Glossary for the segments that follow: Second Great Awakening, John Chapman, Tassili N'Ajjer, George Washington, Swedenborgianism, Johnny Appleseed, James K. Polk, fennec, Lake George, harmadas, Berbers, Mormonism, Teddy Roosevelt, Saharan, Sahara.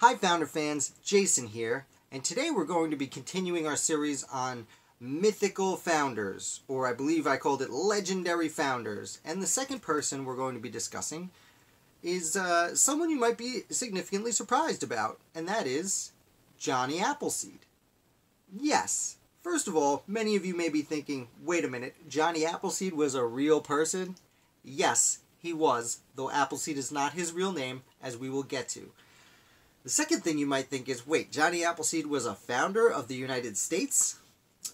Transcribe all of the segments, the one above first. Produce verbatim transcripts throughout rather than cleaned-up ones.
Hi Founder fans, Jason here, and today we're going to be continuing our series on mythical founders, or I believe I called it legendary founders, and the second person we're going to be discussing is uh, someone you might be significantly surprised about, and that is Johnny Appleseed. Yes, first of all, many of you may be thinking, wait a minute, Johnny Appleseed was a real person? Yes, he was, though Appleseed is not his real name, as we will get to. The second thing you might think is, wait, Johnny Appleseed was a founder of the United States?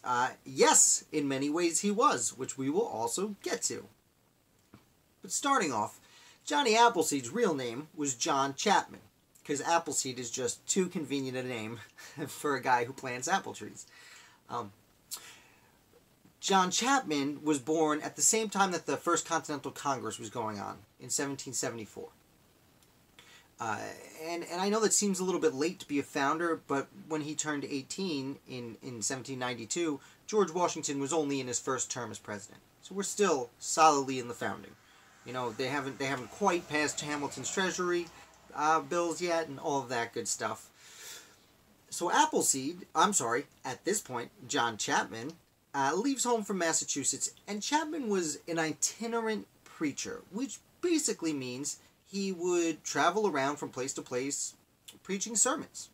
Uh, yes, in many ways he was, which we will also get to. But starting off, Johnny Appleseed's real name was John Chapman, because Appleseed is just too convenient a name for a guy who plants apple trees. Um, John Chapman was born at the same time that the First Continental Congress was going on, in seventeen seventy-four. Uh, and, and I know that seems a little bit late to be a founder, but when he turned eighteen in, in seventeen ninety-two, George Washington was only in his first term as president. So we're still solidly in the founding. You know, they haven't, they haven't quite passed Hamilton's Treasury uh, bills yet and all of that good stuff. So Appleseed, I'm sorry, at this point, John Chapman, uh, leaves home from Massachusetts, and Chapman was an itinerant preacher, which basically means he would travel around from place to place preaching sermons.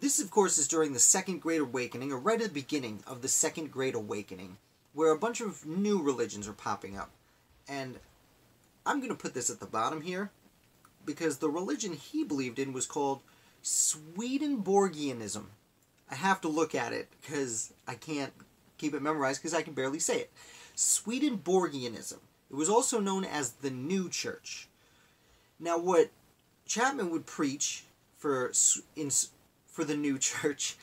This, of course, is during the Second Great Awakening, or right at the beginning of the Second Great Awakening, where a bunch of new religions are popping up. And I'm going to put this at the bottom here, because the religion he believed in was called Swedenborgianism. I have to look at it, because I can't keep it memorized, because I can barely say it. Swedenborgianism. It was also known as the New Church. Now, what Chapman would preach for in, for the New Church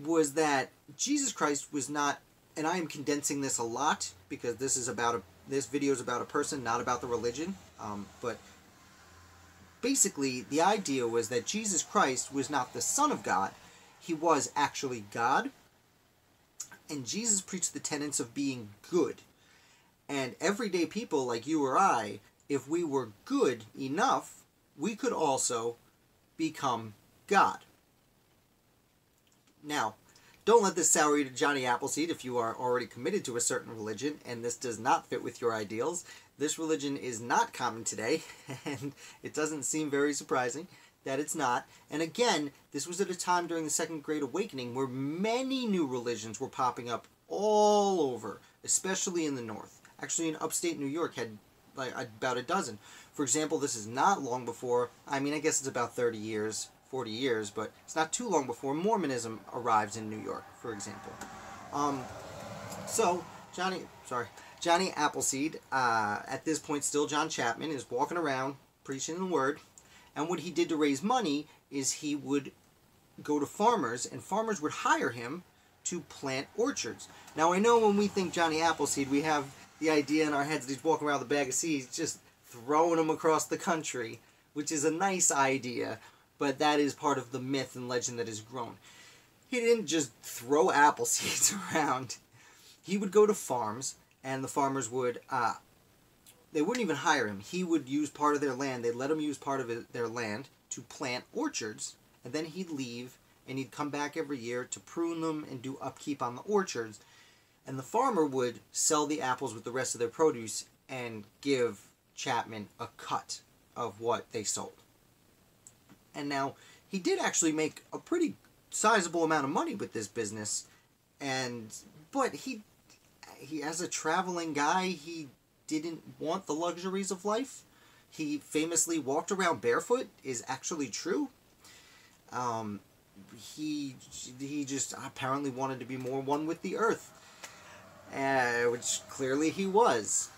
was that Jesus Christ was not, and I am condensing this a lot because this is about a this video is about a person, not about the religion. Um, but basically, the idea was that Jesus Christ was not the Son of God; he was actually God. And Jesus preached the tenets of being good. And everyday people like you or I, if we were good enough, we could also become God. Now, don't let this sour you to Johnny Appleseed if you are already committed to a certain religion and this does not fit with your ideals. This religion is not common today, and it doesn't seem very surprising that it's not. And again, this was at a time during the Second Great Awakening where many new religions were popping up all over, especially in the North. Actually, in upstate New York, had like about a dozen. For example, this is not long before, I mean, I guess it's about thirty years, forty years, but it's not too long before Mormonism arrives in New York, for example. Um, so, Johnny, sorry, Johnny Appleseed, uh, at this point still John Chapman, is walking around preaching the word, and what he did to raise money is he would go to farmers, and farmers would hire him to plant orchards. Now, I know when we think Johnny Appleseed, we have the idea in our heads that he's walking around with a bag of seeds, just throwing them across the country, which is a nice idea, but that is part of the myth and legend that has grown. He didn't just throw apple seeds around. He would go to farms, and the farmers would, uh, they wouldn't even hire him. He would use part of their land. They'd let him use part of their land to plant orchards, and then he'd leave, and he'd come back every year to prune them and do upkeep on the orchards. And the farmer would sell the apples with the rest of their produce and give Chapman a cut of what they sold. And now, he did actually make a pretty sizable amount of money with this business, and but he, he as a traveling guy, he didn't want the luxuries of life. He famously walked around barefoot, is actually true. Um, he, he just apparently wanted to be more one with the earth. Uh, which clearly he was.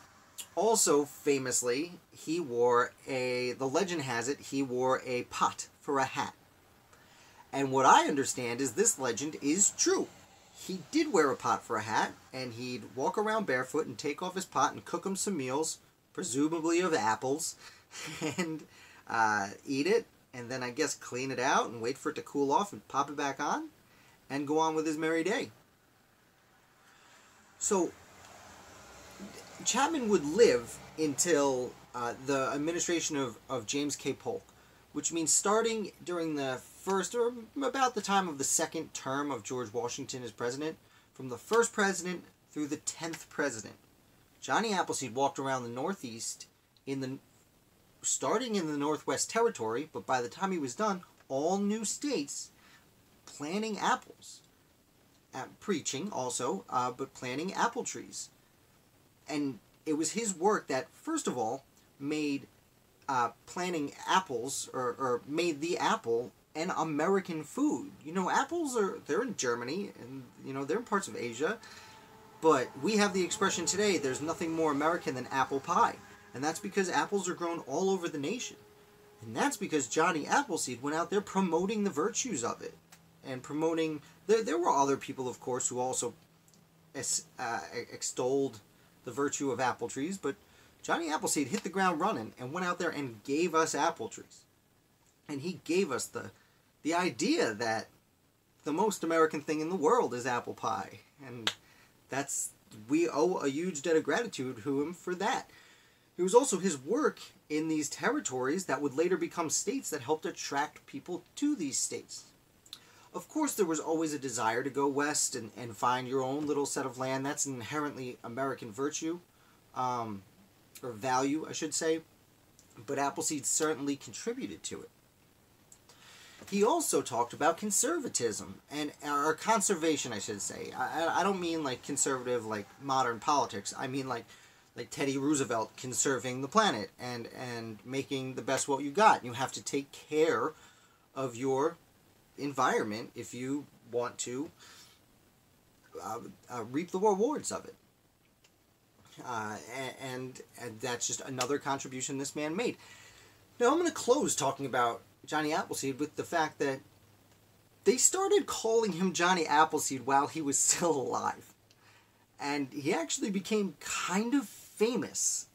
Also, famously, he wore a, the legend has it, he wore a pot for a hat. And what I understand is this legend is true. He did wear a pot for a hat, and he'd walk around barefoot and take off his pot and cook him some meals, presumably of apples, and uh, eat it, and then I guess clean it out and wait for it to cool off and pop it back on, and go on with his merry day. So, Chapman would live until uh, the administration of, of James K. Polk, which means starting during the first, or about the time of the second term of George Washington as president, from the first president through the tenth president, Johnny Appleseed walked around the Northeast, in the starting in the Northwest Territory, but by the time he was done, all new states, planting apples. Uh, preaching also, uh, but planting apple trees. And it was his work that, first of all, made uh, planting apples, or, or made the apple an American food. You know, apples are, they're in Germany, and, you know, they're in parts of Asia, but we have the expression today, there's nothing more American than apple pie. And that's because apples are grown all over the nation. And that's because Johnny Appleseed went out there promoting the virtues of it. And promoting, there, there were other people, of course, who also ex, uh, extolled the virtue of apple trees, but Johnny Appleseed hit the ground running and went out there and gave us apple trees. And he gave us the, the idea that the most American thing in the world is apple pie. And that's, we owe a huge debt of gratitude to him for that. It was also his work in these territories that would later become states that helped attract people to these states. Of course, there was always a desire to go west and, and find your own little set of land. That's an inherently American virtue, um, or value, I should say. But Appleseed certainly contributed to it. He also talked about conservatism, and or conservation, I should say. I, I don't mean like conservative, like modern politics. I mean like like Teddy Roosevelt conserving the planet and, and making the best what you got. You have to take care of your environment if you want to uh, uh, reap the rewards of it. Uh, and, and that's just another contribution this man made. Now I'm going to close talking about Johnny Appleseed with the fact that they started calling him Johnny Appleseed while he was still alive. And he actually became kind of famous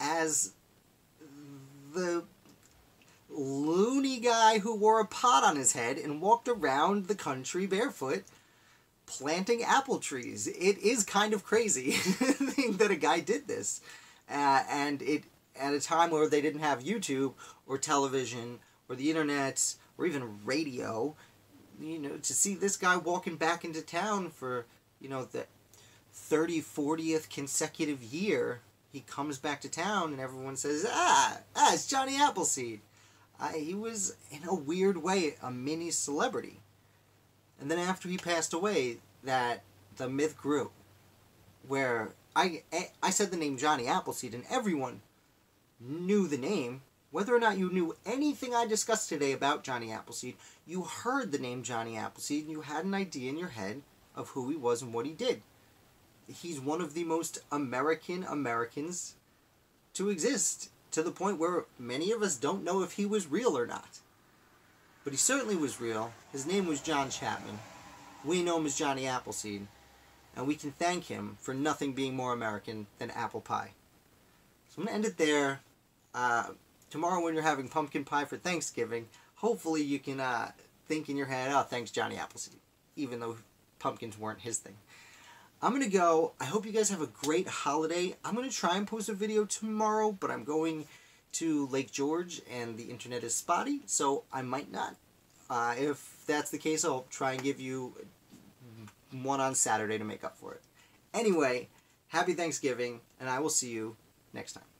as the loony guy who wore a pot on his head and walked around the country barefoot planting apple trees. It is kind of crazy that a guy did this. Uh, and it at a time where they didn't have YouTube or television or the internet or even radio, you know, to see this guy walking back into town for, you know, the thirtieth, fortieth consecutive year, he comes back to town and everyone says, ah, ah it's Johnny Appleseed. I, he was, in a weird way, a mini-celebrity. And then after he passed away, that the myth grew. Where I, I said the name Johnny Appleseed, and everyone knew the name. Whether or not you knew anything I discussed today about Johnny Appleseed, you heard the name Johnny Appleseed, and you had an idea in your head of who he was and what he did. He's one of the most American Americans to exist, to the point where many of us don't know if he was real or not. But he certainly was real. His name was John Chapman. We know him as Johnny Appleseed, and we can thank him for nothing being more American than apple pie. So I'm going to end it there. Uh, tomorrow when you're having pumpkin pie for Thanksgiving, hopefully you can uh, think in your head, oh, thanks Johnny Appleseed, even though pumpkins weren't his thing. I'm going to go. I hope you guys have a great holiday. I'm going to try and post a video tomorrow, but I'm going to Lake George and the internet is spotty, so I might not. Uh, if that's the case, I'll try and give you one on Saturday to make up for it. Anyway, happy Thanksgiving, and I will see you next time.